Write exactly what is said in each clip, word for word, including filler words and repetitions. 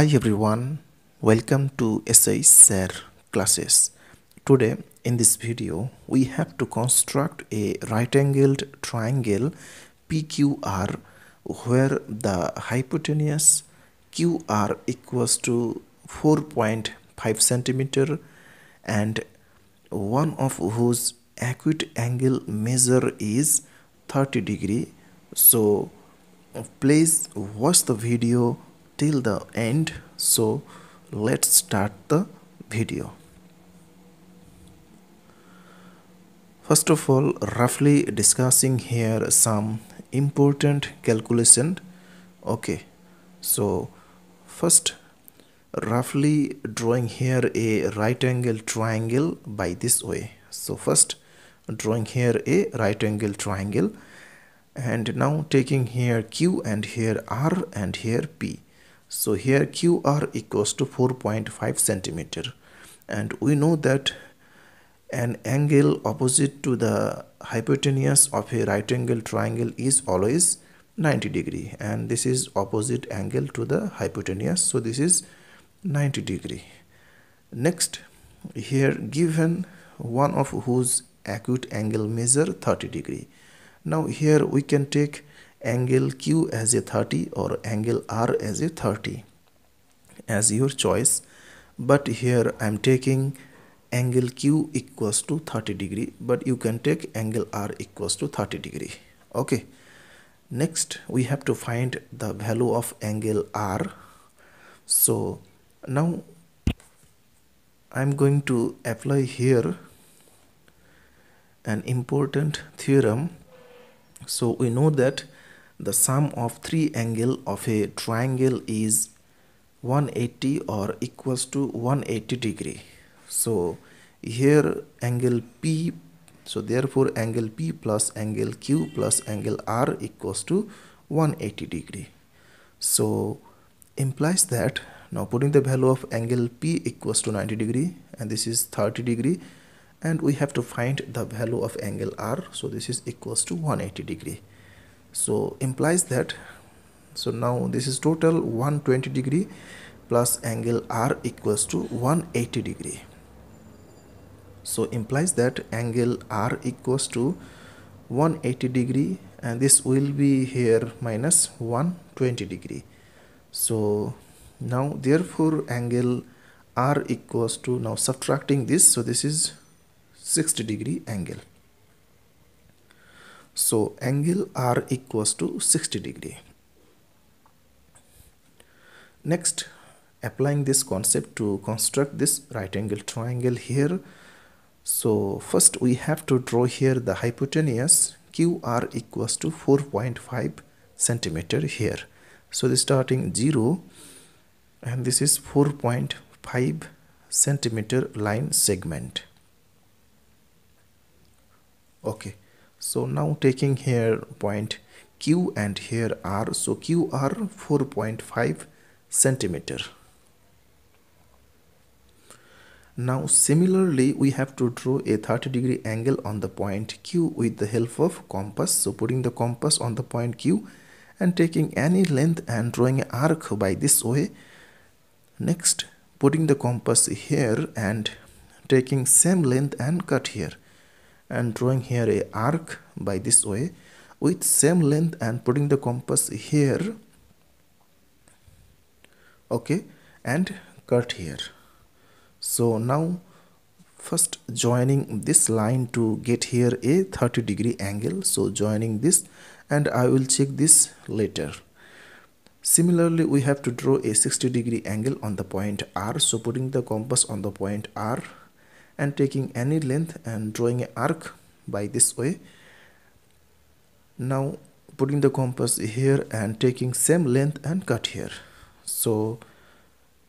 Hi everyone, welcome to S H SIR classes. Today in this video we have to construct a right-angled triangle P Q R where the hypotenuse Q R equals to four point five centimeters and one of whose acute angle measure is thirty degrees. So please watch the video till the end. So let's start the video. First of all, roughly discussing here some important calculation. Okay, so first roughly drawing here a right angle triangle by this way. So first drawing here a right angle triangle, and now taking here Q and here R and here P. So here Q R equals to four point five centimeters, and we know that an angle opposite to the hypotenuse of a right angle triangle is always ninety degrees, and this is opposite angle to the hypotenuse, so this is ninety degrees. Next, here given one of whose acute angle measure thirty degrees. Now here we can take angle Q as a thirty or angle R as a thirty, as your choice, but here I am taking angle Q equals to thirty degrees, but you can take angle R equals to thirty degrees. Okay, next we have to find the value of angle R. So now I am going to apply here an important theorem. So we know that the sum of three angles of a triangle is one eighty or equals to one eighty degrees. So here angle P, so therefore angle P plus angle Q plus angle R equals to one eighty degrees. So implies that, now putting the value of angle P equals to ninety degrees, and this is thirty degrees, and we have to find the value of angle R, so this is equals to one eighty degrees. So implies that, so now this is total one twenty degrees plus angle R equals to one eighty degrees. So implies that angle R equals to one eighty degrees, and this will be here minus one twenty degrees. So now therefore angle R equals to, now subtracting this, so this is sixty degrees angle. So angle R equals to sixty degrees. Next, applying this concept to construct this right angle triangle here. So first we have to draw here the hypotenuse Q R equals to four point five centimeters here. So this starting zero, and this is four point five centimeter line segment. Okay, so now taking here point Q and here R, so Q R four point five centimeter. Now similarly we have to draw a thirty degree angle on the point Q with the help of compass. So putting the compass on the point Q and taking any length and drawing an arc by this way. Next, putting the compass here and taking same length and cut here, and drawing here a arc by this way with same length and putting the compass here. Okay, and cut here. So now first joining this line to get here a thirty degree angle. So joining this, and I will check this later. Similarly we have to draw a sixty degree angle on the point R. So putting the compass on the point R and taking any length and drawing an arc by this way. Now putting the compass here and taking same length and cut here. So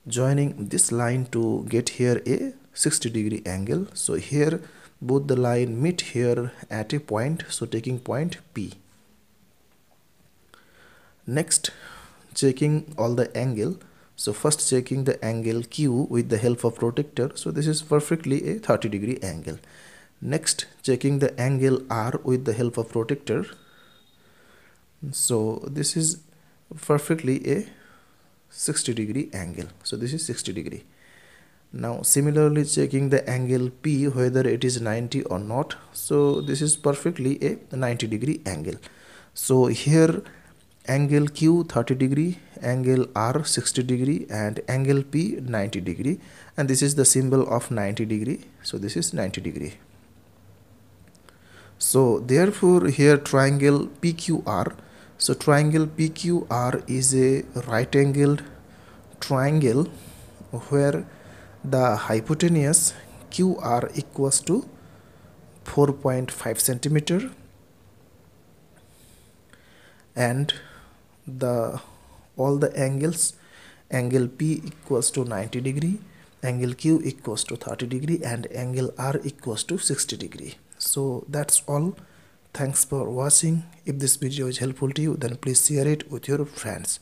joining this line to get here a sixty degree angle. So here both the line meet here at a point, so taking point P. Next, checking all the angle. So first checking the angle Q with the help of protractor. So this is perfectly a thirty degree angle. Next, checking the angle R with the help of protractor. So this is perfectly a sixty degree angle. So this is sixty degree. Now similarly checking the angle P, whether it is ninety or not. So this is perfectly a ninety degree angle. So here angle Q thirty degree, angle R sixty degree, and angle P ninety degree, and this is the symbol of ninety degree. So this is ninety degree. So therefore here triangle P Q R. So triangle P Q R is a right angled triangle where the hypotenuse Q R equals to four point five centimeter and the all the angles, angle P equals to ninety degree, angle Q equals to thirty degree, and angle R equals to sixty degree. So that's all. Thanks for watching. If this video is helpful to you, then please share it with your friends.